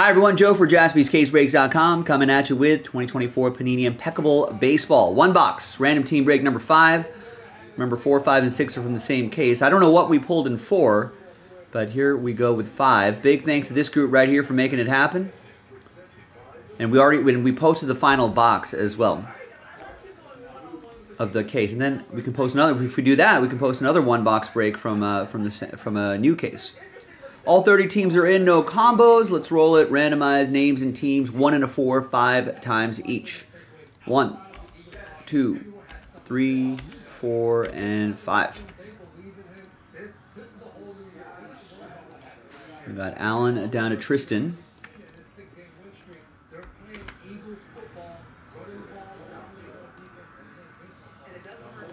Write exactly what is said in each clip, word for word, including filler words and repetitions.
Hi everyone, Joe for Jaspys Case Breaks dot com coming at you with twenty twenty-four Panini Impeccable Baseball. One box, random team break number five. Remember, four, five, and six are from the same case. I don't know what we pulled in four, but here we go with five. Big thanks to this group right here for making it happen. And we already, when we posted the final box as well of the case. And then we can post another, if we do that, we can post another one box break from, uh, from, the, from a new case. All thirty teams are in, no combos. Let's roll it. Randomize names and teams, one and a four, five times each. One, two, three, four, and five. We got Allen down to Tristan.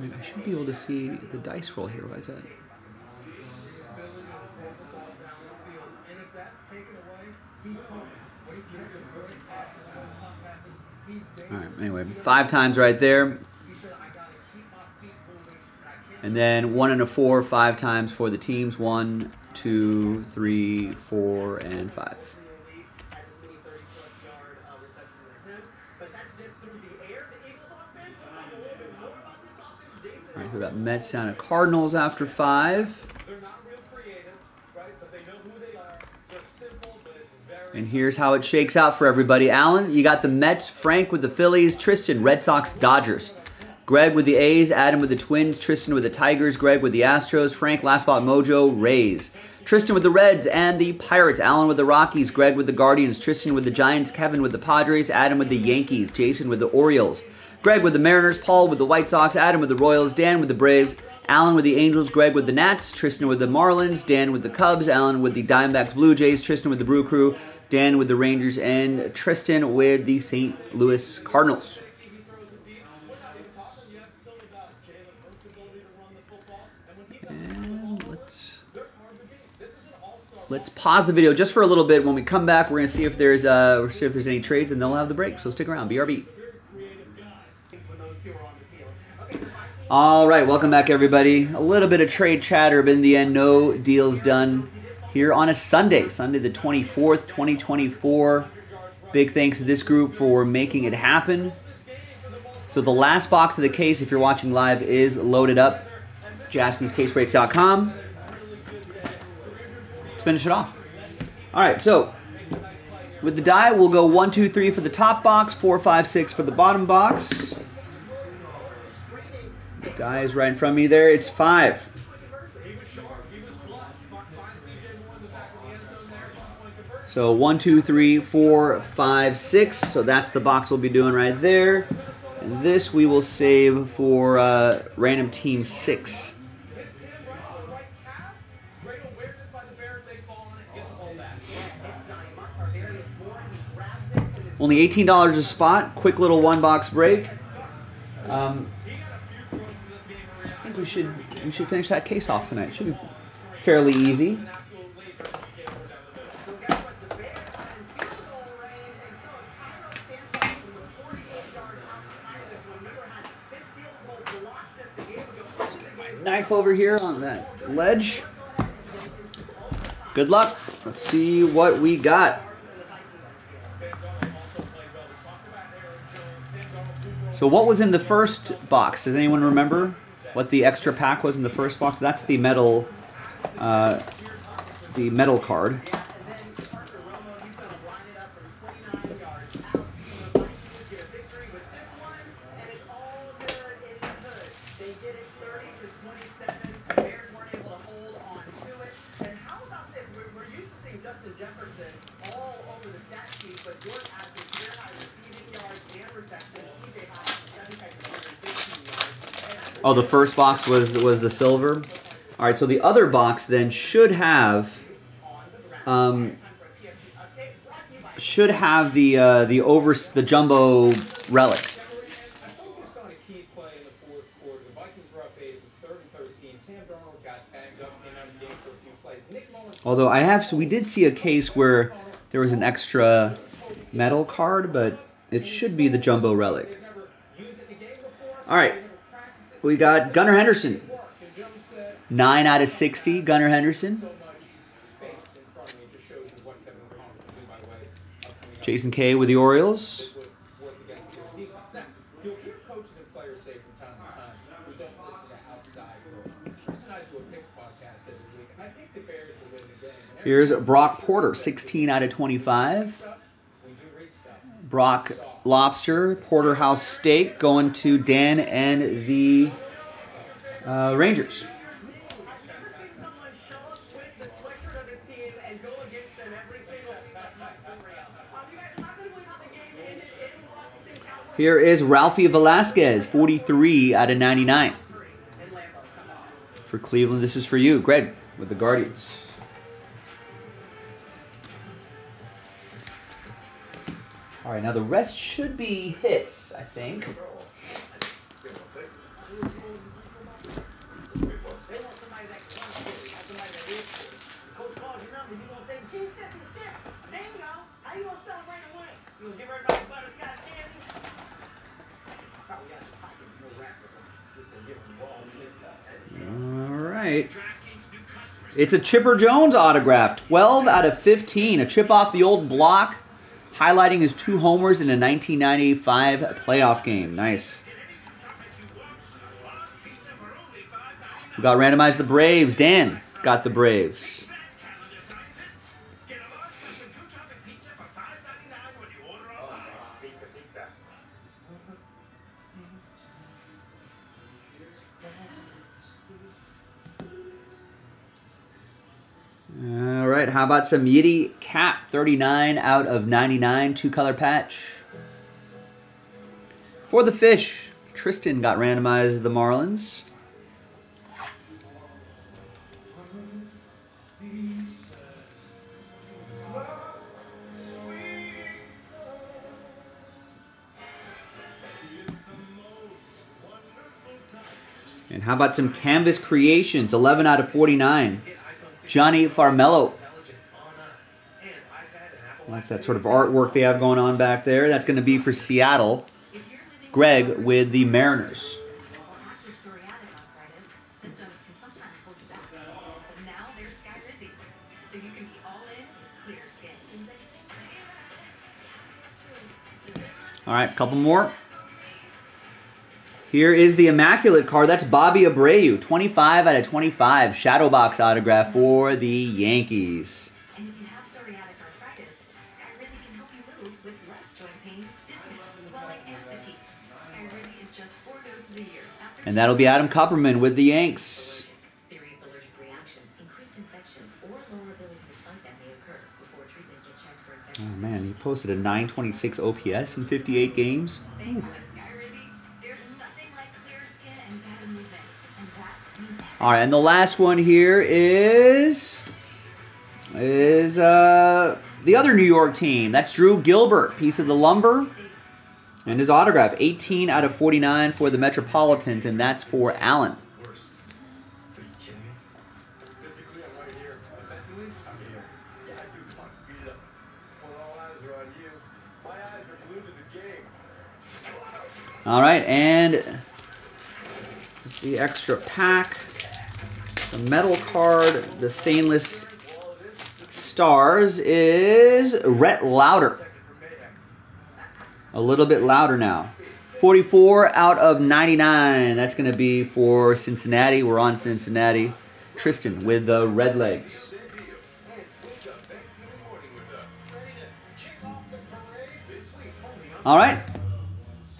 Maybe I should be able to see the dice roll here. Why is that? All right, anyway, five times right there. And then one and a four, five times for the teams. One, two, three, four, and five. All right, we got Mets down at Cardinals after five. And here's how it shakes out for everybody. Alan, you got the Mets. Frank with the Phillies. Tristan, Red Sox, Dodgers. Greg with the A's. Adam with the Twins. Tristan with the Tigers. Greg with the Astros. Frank, Last Spot Mojo, Rays. Tristan with the Reds and the Pirates. Alan with the Rockies. Greg with the Guardians. Tristan with the Giants. Kevin with the Padres. Adam with the Yankees. Jason with the Orioles. Greg with the Mariners. Paul with the White Sox. Adam with the Royals. Dan with the Braves. Alan with the Angels, Greg with the Nats, Tristan with the Marlins, Dan with the Cubs, Alan with the Diamondbacks, Blue Jays, Tristan with the Brew Crew, Dan with the Rangers, and Tristan with the Saint Louis Cardinals. And let's, let's pause the video just for a little bit. When we come back, we're gonna see if there's uh, see if there's any trades, and they'll have the break. So stick around, B R B. All right, welcome back, everybody. A little bit of trade chatter, but in the end, no deals done here on a Sunday, Sunday the twenty-fourth, twenty twenty-four. Big thanks to this group for making it happen. So the last box of the case, if you're watching live, is loaded up. Jaspys Case Breaks dot com. Let's finish it off. All right, so with the die, we'll go one, two, three for the top box, four, five, six for the bottom box. Die is right in front of me there. It's five. So one, two, three, four, five, six. So that's the box we'll be doing right there. And this we will save for uh, random team six. Only eighteen dollars a spot. Quick little one-box break. Um, We should we should finish that case off tonight. Should be fairly easy. Just get my knife over here on that ledge. Good luck. Let's see what we got. So what was in the first box? Does anyone remember what the extra pack was in the first box? That's the metal, uh, the metal card. Oh, the first box was was the silver. All right, so the other box then should have, um, should have the uh, the over the jumbo relic. Although I have, so we did see a case where there was an extra metal card, but it should be the jumbo relic. All right. We got Gunnar Henderson, nine out of sixty, Gunnar Henderson. Jason Kay with the Orioles. Here's Brock Porter, sixteen out of twenty-five. Brock Lobster, Porterhouse Steak, going to Dan and the uh, Rangers. Here is Ralphie Velasquez, forty-three out of ninety-nine. For Cleveland, this is for you, Greg, with the Guardians. All right, now the rest should be hits, I think. All right. It's a Chipper Jones autograph, twelve out of fifteen. A chip off the old block, highlighting his two homers in a nineteen ninety-five playoff game. Nice. We got randomized the Braves. Dan got the Braves. All right, how about some Yadi Cap, thirty-nine out of ninety-nine, two-color patch. For the Fish, Tristan got randomized the Marlins. And how about some Canvas Creations, eleven out of forty-nine. Johnny Farmello. I like that sort of artwork they have going on back there. That's going to be for Seattle. Greg with the Mariners. All right, a couple more. Here is the Immaculate card. That's Bobby Abreu, twenty-five out of twenty-five. Shadow box autograph for the Yankees. And if you have psoriatic arthritis, Skyrizi can help you move with less joint pain, stiffness, swelling, and fatigue. Skyrizi is just four doses a year. And that'll be Adam Kupperman with the Yanks. Serious allergic reactions, increased infections, or lower ability to fight that may occur before treatment. Get checked for infections. Oh man, he posted a nine twenty-six O P S in fifty-eight games. Ooh. All right, and the last one here is is uh, the other New York team. That's Drew Gilbert, piece of the lumber, and his autograph, eighteen out of forty-nine for the Metropolitans, and that's for Allen. All right, and the extra pack. The metal card, the stainless stars, is Rhett Lowder. A little bit louder now. forty-four out of ninety-nine. That's going to be for Cincinnati. We're on Cincinnati. Tristan with the Red Legs. All right.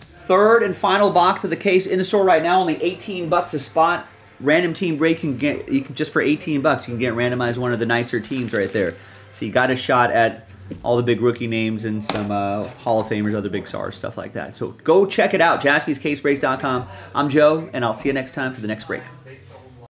Third and final box of the case in the store right now. Only eighteen bucks a spot. Random team break, you can get, you can, just for eighteen bucks, you can get randomized one of the nicer teams right there. So you got a shot at all the big rookie names and some uh, Hall of Famers, other big stars, stuff like that. So go check it out, Jaspys Case Breaks dot com. I'm Joe, and I'll see you next time for the next break.